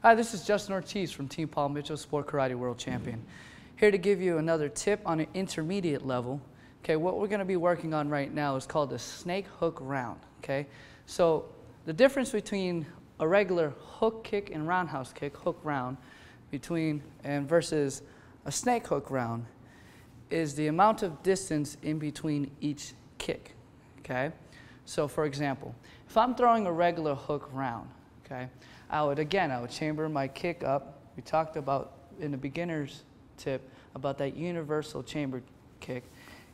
Hi, this is Justin Ortiz from Team Paul Mitchell, Sport Karate World Champion. Here to give you another tip on an intermediate level. Okay, what we're going to be working on right now is called the snake hook round. Okay, so the difference between a regular hook kick and roundhouse kick, hook round, versus a snake hook round is the amount of distance in between each kick. Okay, so for example, if I'm throwing a regular hook round, okay, I would chamber my kick up. We talked about in the beginner's tip about that universal chamber kick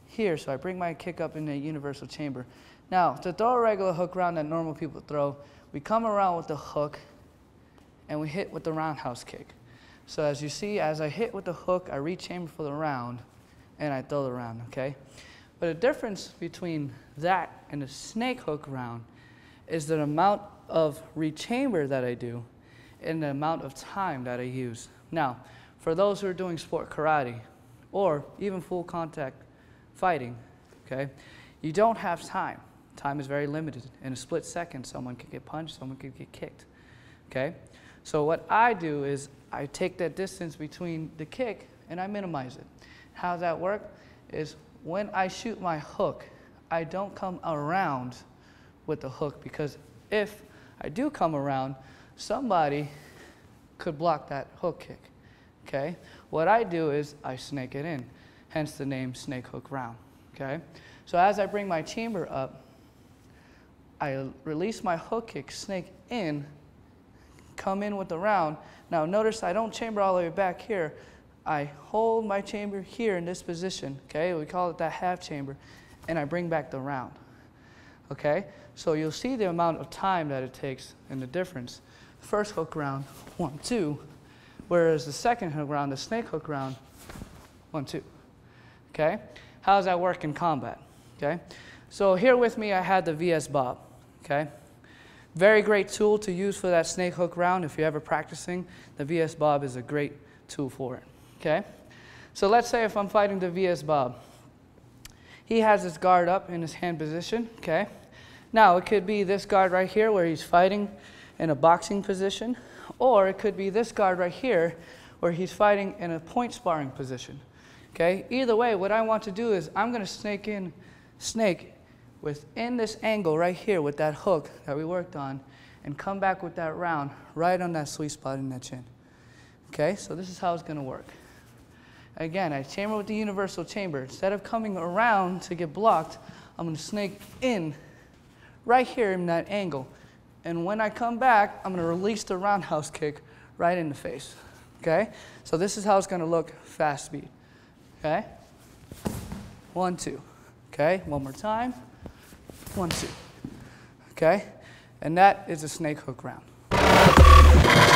here. So I bring my kick up in the universal chamber. Now to throw a regular hook round that normal people throw, we come around with the hook and we hit with the roundhouse kick. So as you see, as I hit with the hook, I re-chamber for the round and I throw the round, okay? But the difference between that and the snake hook round is the amount of rechamber that I do and the amount of time that I use. Now, for those who are doing sport karate or even full contact fighting, okay, you don't have time. Time is very limited. In a split second, someone could get punched, someone could get kicked, okay? So what I do is I take that distance between the kick and I minimize it. How does that work? Is when I shoot my hook, I don't come around with the hook, because if I do come around, somebody could block that hook kick, okay? What I do is I snake it in, hence the name snake hook round, okay? So as I bring my chamber up, I release my hook kick, snake in, come in with the round. Now notice I don't chamber all the way back here. I hold my chamber here in this position, okay? We call it that half chamber, and I bring back the round. Okay, so you'll see the amount of time that it takes and the difference. First hook round, 1, 2, whereas the second hook round, the snake hook round, 1, 2. Okay, how does that work in combat? Okay, so here with me I had the VS Bob. Okay, very great tool to use for that snake hook round. If you're ever practicing, the VS Bob is a great tool for it. Okay, so let's say if I'm fighting the VS Bob. He has his guard up in his hand position, okay? Now, it could be this guard right here where he's fighting in a boxing position, or it could be this guard right here where he's fighting in a point sparring position, okay? Either way, what I want to do is I'm gonna snake within this angle right here with that hook that we worked on and come back with that round right on that sweet spot in that chin, okay? So this is how it's gonna work. Again, I chamber with the universal chamber. Instead of coming around to get blocked, I'm going to snake in right here in that angle. And when I come back, I'm going to release the roundhouse kick right in the face. Okay? So this is how it's going to look fast speed. Okay? 1, 2. Okay? One more time. 1, 2. Okay? And that is a snake hook round.